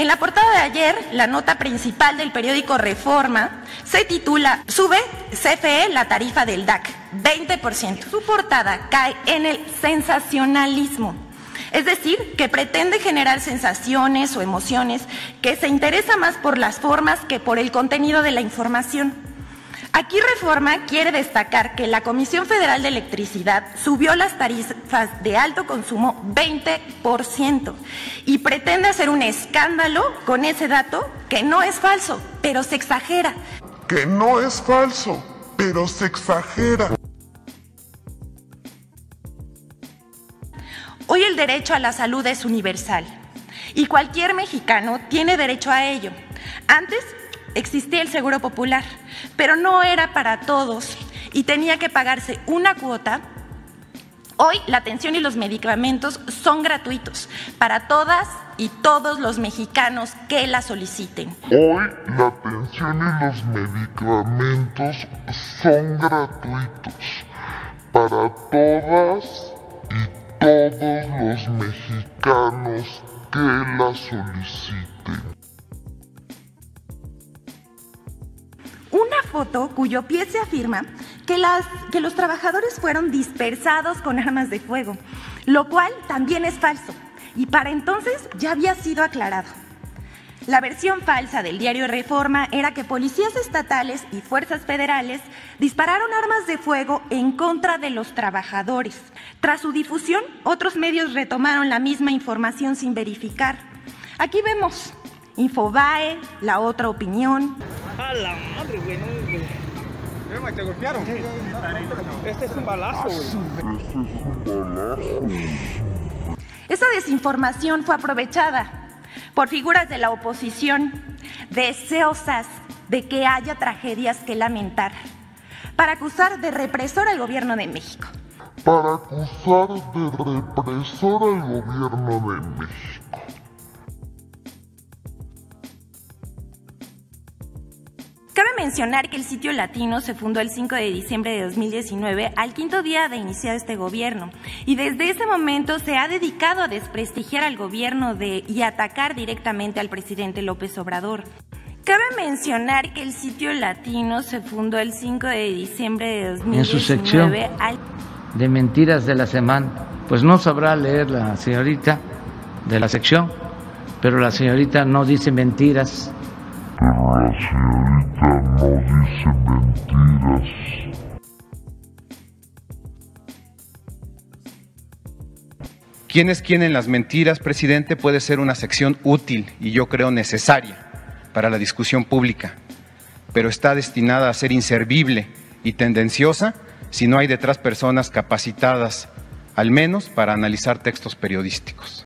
En la portada de ayer, la nota principal del periódico Reforma se titula "Sube CFE la tarifa del DAC, 20%. Su portada cae en el sensacionalismo, es decir, que pretende generar sensaciones o emociones, que se interesa más por las formas que por el contenido de la información. Aquí Reforma quiere destacar que la Comisión Federal de Electricidad subió las tarifas de alto consumo 20% y pretende hacer un escándalo con ese dato que no es falso, pero se exagera. Que no es falso, pero se exagera. Hoy el derecho a la salud es universal y cualquier mexicano tiene derecho a ello. Antes existía el Seguro Popular, pero no era para todos y tenía que pagarse una cuota. Hoy la atención y los medicamentos son gratuitos para todas y todos los mexicanos que la soliciten. Hoy la atención y los medicamentos son gratuitos para todas y todos los mexicanos que la soliciten. Una foto cuyo pie se afirma que los trabajadores fueron dispersados con armas de fuego, lo cual también es falso y para entonces ya había sido aclarado. La versión falsa del diario Reforma era que policías estatales y fuerzas federales dispararon armas de fuego en contra de los trabajadores. Tras su difusión, otros medios retomaron la misma información sin verificar. Aquí vemos Infobae, La Otra Opinión. A la madre, güey, no, güey. ¿Te golpearon? Sí. Este es un balazo, güey. Esa desinformación fue aprovechada por figuras de la oposición, deseosas de que haya tragedias que lamentar, para acusar de represor al gobierno de México. Para acusar de represor al gobierno de México. Cabe mencionar que el sitio latino se fundó el 5 de diciembre de 2019, al quinto día de iniciado este gobierno, y desde ese momento se ha dedicado a desprestigiar al gobierno y atacar directamente al presidente López Obrador. Cabe mencionar que el sitio latino se fundó el 5 de diciembre de 2019... En su sección de mentiras de la semana, pues no sabrá leer la señorita de la sección, pero la señorita no dice mentiras. La señorita no dice mentiras. ¿Quién es quién en las mentiras, presidente? Puede ser una sección útil y yo creo necesaria para la discusión pública, pero está destinada a ser inservible y tendenciosa si no hay detrás personas capacitadas, al menos para analizar textos periodísticos.